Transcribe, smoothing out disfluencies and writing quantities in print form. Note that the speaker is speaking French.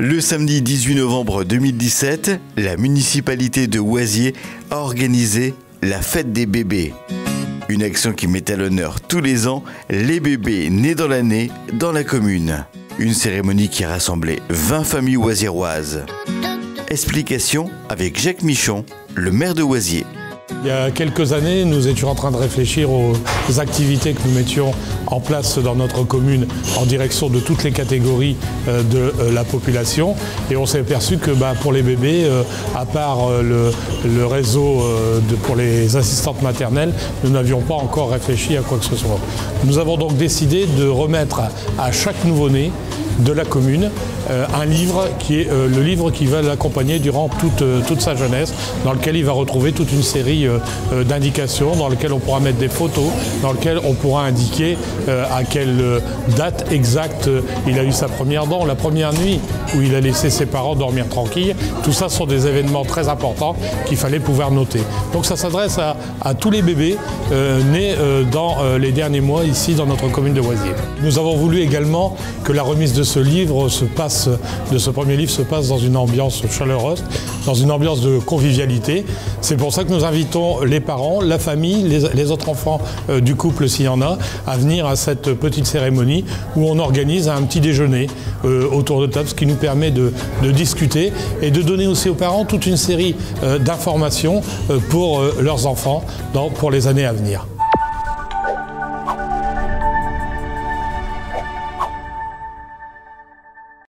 Le samedi 18 novembre 2017, la municipalité de Waziers a organisé la fête des bébés. Une action qui met à l'honneur tous les ans les bébés nés dans l'année dans la commune. Une cérémonie qui a rassemblé 20 familles waziéroises. Explication avec Jacques Michon, le maire de Waziers. Il y a quelques années, nous étions en train de réfléchir aux activités que nous mettions en place dans notre commune en direction de toutes les catégories de la population. Et on s'est aperçu que pour les bébés, à part le réseau pour les assistantes maternelles, nous n'avions pas encore réfléchi à quoi que ce soit. Nous avons donc décidé de remettre à chaque nouveau-né de la commune un livre qui est le livre qui va l'accompagner durant toute sa jeunesse, dans lequel il va retrouver toute une série d'indications, dans lequel on pourra mettre des photos, dans lequel on pourra indiquer à quelle date exacte il a eu sa première dent, la première nuit où il a laissé ses parents dormir tranquille. Tout ça sont des événements très importants qu'il fallait pouvoir noter. Donc ça s'adresse à tous les bébés nés dans les derniers mois ici dans notre commune de Waziers. Nous avons voulu également que la remise de ce premier livre se passe dans une ambiance chaleureuse, dans une ambiance de convivialité. C'est pour ça que nous invitons les parents, la famille, les autres enfants du couple s'il y en a, à venir à cette petite cérémonie où on organise un petit déjeuner autour de table, ce qui nous permet de discuter et de donner aussi aux parents toute une série d'informations pour leurs enfants pour les années à venir.